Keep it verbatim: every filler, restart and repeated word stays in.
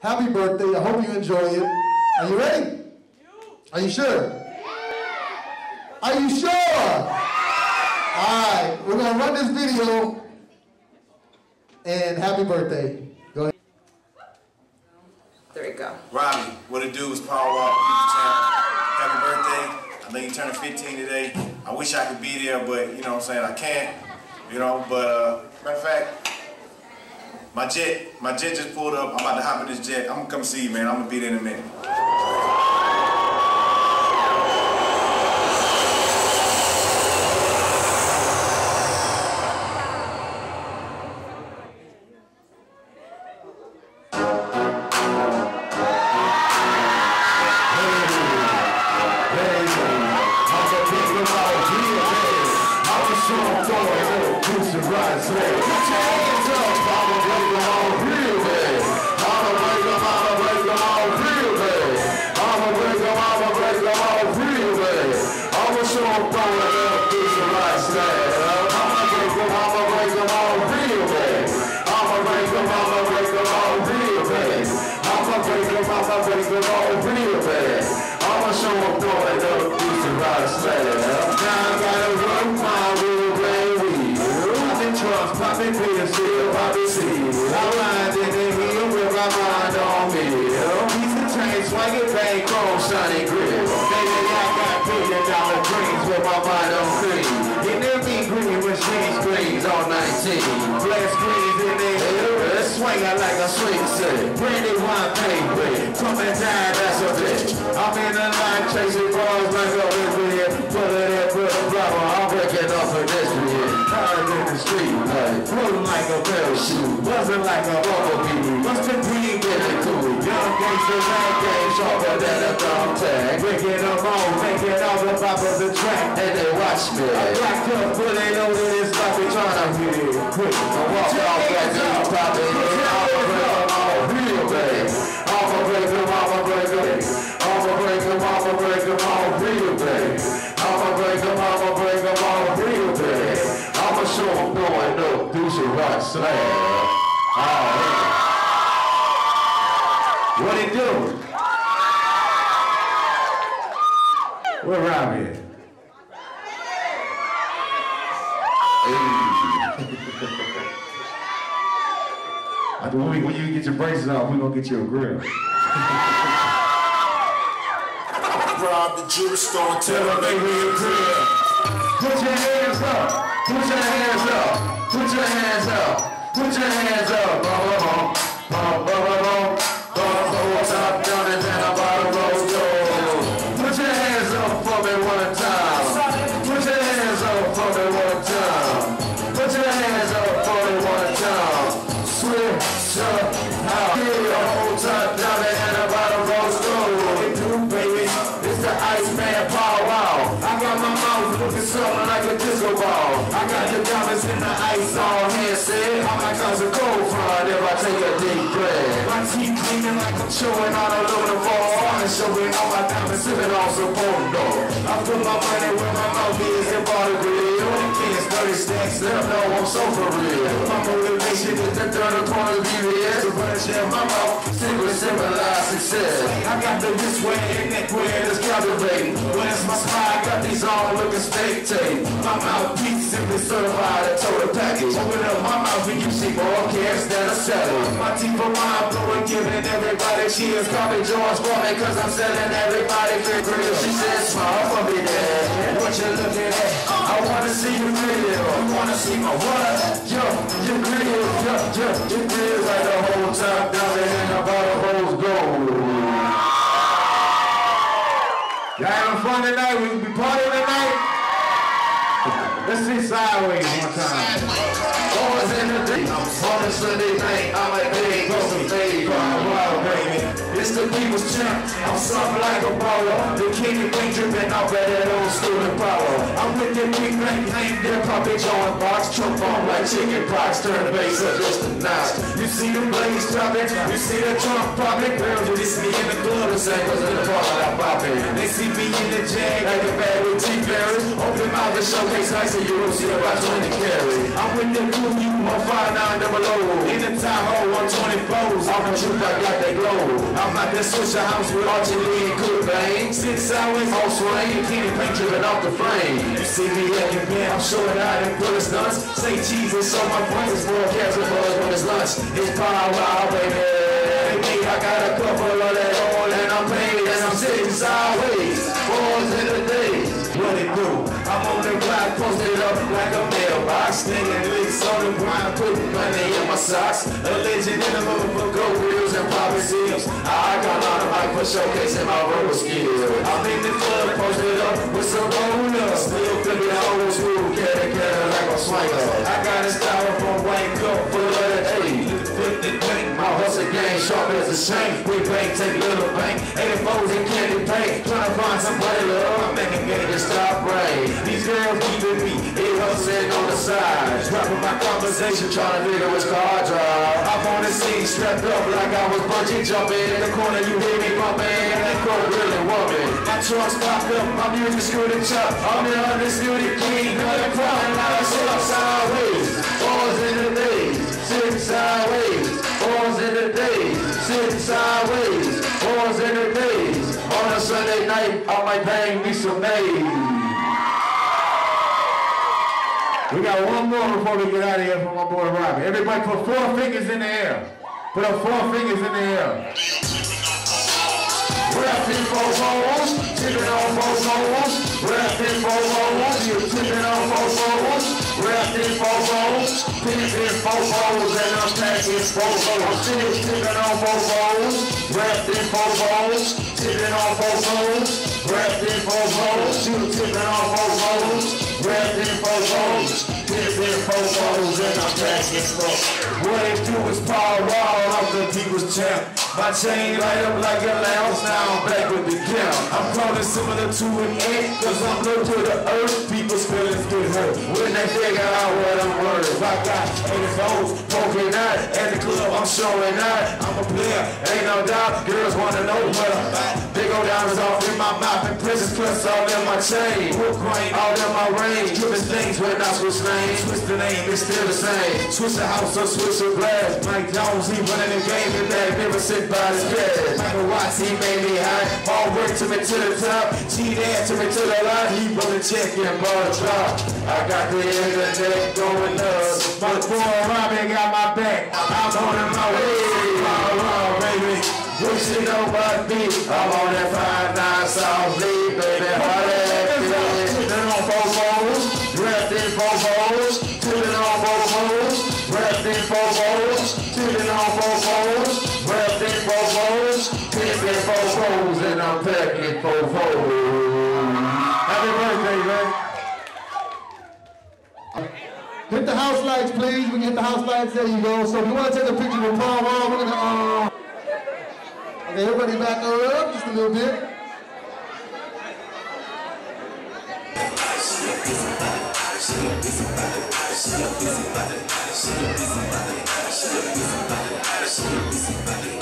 Happy birthday. I hope you enjoy it. Are you ready? Are you sure? Are you sure? All right. We're going to run this video. And happy birthday. Go ahead. There we go. Robbie, what it do is Paul Wall. Happy birthday. I think you turned fifteen today. I wish I could be there, but you know what I'm saying? I can't. You know, but uh, matter of fact, my jet, my jet just pulled up. I'm about to hop in this jet. I'm going to come see you, man. I'm going to be there in a minute. Honestly, they think I'm a big, close to big, wild, baby. It's the people's champ. I'm soft like a baller. The king of things dripping off of that old student power. I'm with them big man, ain't their puppet showing box. Trump on like chicken pox, turn the bass up just a notch. You see the blaze dropping, you see the Trump popping. Girls, you see me in the club, the same as in the bar that I pop it. They see me in the jag like a bad with T-Berries. Open mouth and showcase nice and you don't see about twenty carries. I'm with them crew, you on five nine double oh. In the Tahoe, one twenty-fours. I'm the truth, I got that glow. I'm at that Swisha House with Archie Lee and Cool Bang. Six hours, all swing, candy paint dripping off the flame. You see me acting bad, I'm showing out and pulling stunts. Say cheese and show my points, boy, cats and boys when it's lunch. It's power, wow, baby. I got a couple of that all and I'm paid and I'm sitting sideways. Boys in the days, what it do? I'm on the block, posted up like a mailbox. Slinging licks on the ground, putting money in my socks. A legend in the mood for gold wheels and poppin' seals. I got on the mic for showcasing my roller skills. I'm in the club, posted up with some rollers. Still flipping the old school, carry carry like a swinger. I got a styrofoam white cup full of the eight. My hustle game sharp as a shank. We bank, take little bank. eighty-fours and candy paint. Tryna find somebody to love. I'm making game to stop rain. These girls keeping me, they hustling on the side. Dropping my conversation, trying to figure which car I drive. Hop on the scene, strapped up like I was bungee jumping. In the corner, you hear me bumping. That corner really woman. My trucks popped up, my music screwed and chopped. I'm the undisputed king, not a crime. I sit up sideways, boys in the days. Sitting sideways, boys in the days. Sitting sideways, boys in the days. On a Sunday night, I might bang me some names. We got one more before we get out of here from my boy Robbie. Everybody put four fingers in the air. Put up four fingers in the air. Rapping for foes, tipping on for foes. Rapping for foes, you tipping on for foes. Rapping for foes, tipping for foes, and I'm packing for foes. I'm still tipping on for foes. Rapping for foes, tipping on for foes. Rapping for foes, you tipping on for foes. Rapping for foes, tipping for foes, and I'm packing for foes. What it do is Paul Wall, I'm the people's champ. My chain light up like a lounge, now I'm back with the count. I'm calling similar to an egg, cause I'm low to the earth, people's feelings get hurt. When they figure out what I'm worth, I got eighty-fours poking out, at the club I'm showing out. I'm a player, ain't no doubt, girls wanna know what I'm about. Big old diamonds off in my mouth, and precious cuts all in my chain. Hook grain all in my range, dripping things when I switch names. Switch the name, it's still the same. Switch the house or switch the blast. Mike Jones, he running the game, and that never said by his bed. Michael Watts, he made me high. All work to me to the top. She danced to me to the line. He brought a check and bought a drop. I got the internet going up. My boy Robbie got my back. I'm on my way. I'm on, baby. Wish you know what me. I'm on that five nine South Lee, baby. How that feels? Tipping on both holes. Wrapped in both holes. Tipping on both holes. Wrapped in both holes. Tipping on both holes. Wrapped in fofos, tipping fofos, and I'm packing fofos. Happy birthday, man. Hit the house lights, please. We can hit the house lights. There you go. So if you want to take a picture with Paul Wall, we're going to, uh... okay, everybody back up just a little bit. She a busy body, she a busy body, she a busy body, she a busy body.